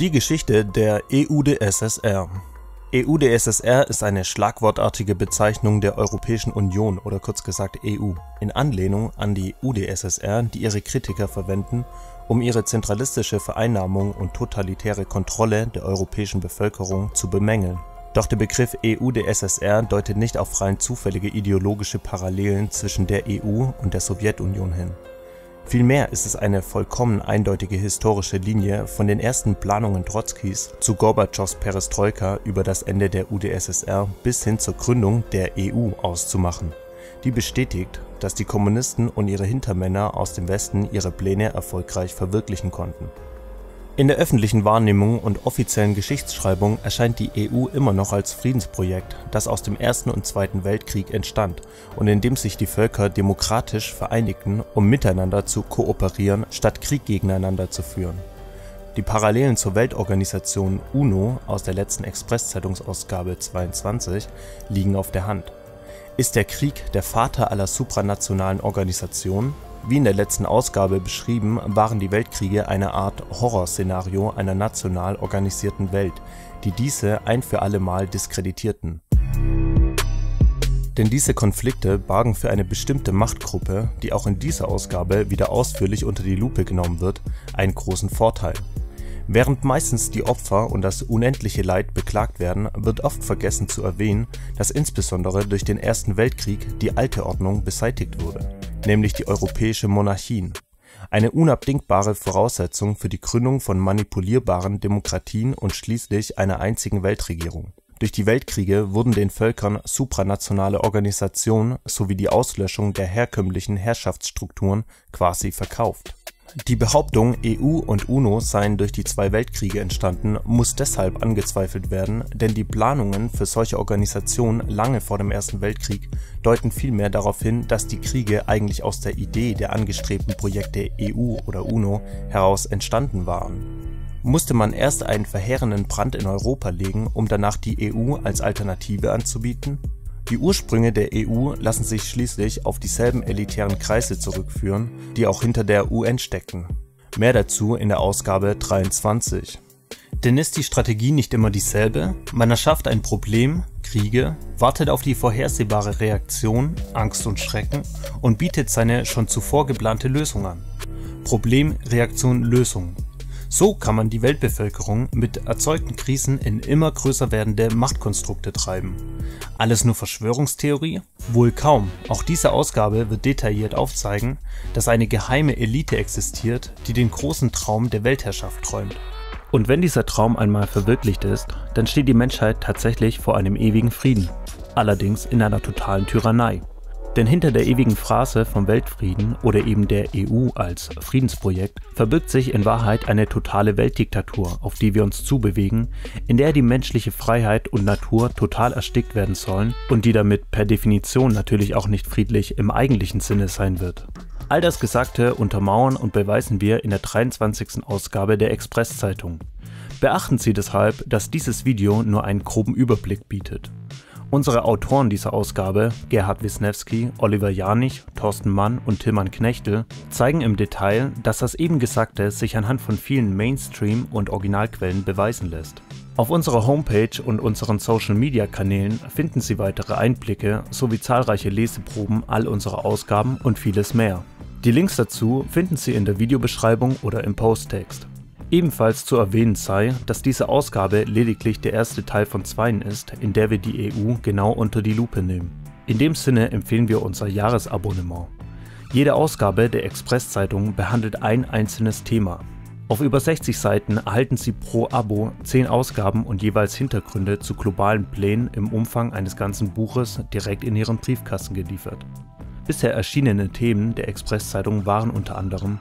Die Geschichte der EUdSSR. EUdSSR ist eine schlagwortartige Bezeichnung der Europäischen Union oder kurz gesagt EU, in Anlehnung an die UdSSR, die ihre Kritiker verwenden, um ihre zentralistische Vereinnahmung und totalitäre Kontrolle der europäischen Bevölkerung zu bemängeln. Doch der Begriff EUdSSR deutet nicht auf rein zufällige ideologische Parallelen zwischen der EU und der Sowjetunion hin. Vielmehr ist es eine vollkommen eindeutige historische Linie von den ersten Planungen Trotzkis zu Gorbatschows Perestroika über das Ende der UdSSR bis hin zur Gründung der EU auszumachen. Die bestätigt, dass die Kommunisten und ihre Hintermänner aus dem Westen ihre Pläne erfolgreich verwirklichen konnten. In der öffentlichen Wahrnehmung und offiziellen Geschichtsschreibung erscheint die EU immer noch als Friedensprojekt, das aus dem Ersten und Zweiten Weltkrieg entstand und in dem sich die Völker demokratisch vereinigten, um miteinander zu kooperieren, statt Krieg gegeneinander zu führen. Die Parallelen zur Weltorganisation UNO aus der letzten Expresszeitungsausgabe 22 liegen auf der Hand. Ist der Krieg der Vater aller supranationalen Organisationen? Wie in der letzten Ausgabe beschrieben, waren die Weltkriege eine Art Horrorszenario einer national organisierten Welt, die diese ein für alle Mal diskreditierten. Denn diese Konflikte bargen für eine bestimmte Machtgruppe, die auch in dieser Ausgabe wieder ausführlich unter die Lupe genommen wird, einen großen Vorteil. Während meistens die Opfer und das unendliche Leid beklagt werden, wird oft vergessen zu erwähnen, dass insbesondere durch den Ersten Weltkrieg die alte Ordnung beseitigt wurde, nämlich die europäische Monarchien, eine unabdingbare Voraussetzung für die Gründung von manipulierbaren Demokratien und schließlich einer einzigen Weltregierung. Durch die Weltkriege wurden den Völkern supranationale Organisationen sowie die Auslöschung der herkömmlichen Herrschaftsstrukturen quasi verkauft. Die Behauptung, EU und UNO seien durch die zwei Weltkriege entstanden, muss deshalb angezweifelt werden, denn die Planungen für solche Organisationen lange vor dem Ersten Weltkrieg deuten vielmehr darauf hin, dass die Kriege eigentlich aus der Idee der angestrebten Projekte EU oder UNO heraus entstanden waren. Musste man erst einen verheerenden Brand in Europa legen, um danach die EU als Alternative anzubieten? Die Ursprünge der EU lassen sich schließlich auf dieselben elitären Kreise zurückführen, die auch hinter der UN steckten. Mehr dazu in der Ausgabe 23. Denn ist die Strategie nicht immer dieselbe? Man erschafft ein Problem, Kriege, wartet auf die vorhersehbare Reaktion, Angst und Schrecken und bietet seine schon zuvor geplante Lösung an. Problem, Reaktion, Lösung. So kann man die Weltbevölkerung mit erzeugten Krisen in immer größer werdende Machtkonstrukte treiben. Alles nur Verschwörungstheorie? Wohl kaum. Auch diese Ausgabe wird detailliert aufzeigen, dass eine geheime Elite existiert, die den großen Traum der Weltherrschaft träumt. Und wenn dieser Traum einmal verwirklicht ist, dann steht die Menschheit tatsächlich vor einem ewigen Frieden. Allerdings in einer totalen Tyrannei. Denn hinter der ewigen Phrase vom Weltfrieden oder eben der EU als Friedensprojekt verbirgt sich in Wahrheit eine totale Weltdiktatur, auf die wir uns zubewegen, in der die menschliche Freiheit und Natur total erstickt werden sollen und die damit per Definition natürlich auch nicht friedlich im eigentlichen Sinne sein wird. All das Gesagte untermauern und beweisen wir in der 23. Ausgabe der Expresszeitung. Beachten Sie deshalb, dass dieses Video nur einen groben Überblick bietet. Unsere Autoren dieser Ausgabe, Gerhard Wisnewski, Oliver Janich, Thorsten Mann und Tilman Knechtel, zeigen im Detail, dass das eben Gesagte sich anhand von vielen Mainstream- und Originalquellen beweisen lässt. Auf unserer Homepage und unseren Social-Media-Kanälen finden Sie weitere Einblicke sowie zahlreiche Leseproben all unserer Ausgaben und vieles mehr. Die Links dazu finden Sie in der Videobeschreibung oder im Posttext. Ebenfalls zu erwähnen sei, dass diese Ausgabe lediglich der erste Teil von zweien ist, in der wir die EU genau unter die Lupe nehmen. In dem Sinne empfehlen wir unser Jahresabonnement. Jede Ausgabe der Expresszeitung behandelt ein einzelnes Thema. Auf über 60 Seiten erhalten Sie pro Abo 10 Ausgaben und jeweils Hintergründe zu globalen Plänen im Umfang eines ganzen Buches direkt in Ihren Briefkasten geliefert. Bisher erschienene Themen der Expresszeitung waren unter anderem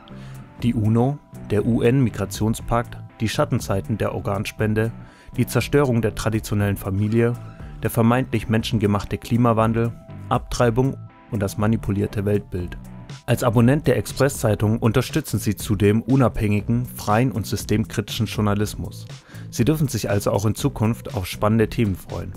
die UNO, der UN-Migrationspakt, die Schattenseiten der Organspende, die Zerstörung der traditionellen Familie, der vermeintlich menschengemachte Klimawandel, Abtreibung und das manipulierte Weltbild. Als Abonnent der Expresszeitung unterstützen Sie zudem unabhängigen, freien und systemkritischen Journalismus. Sie dürfen sich also auch in Zukunft auf spannende Themen freuen.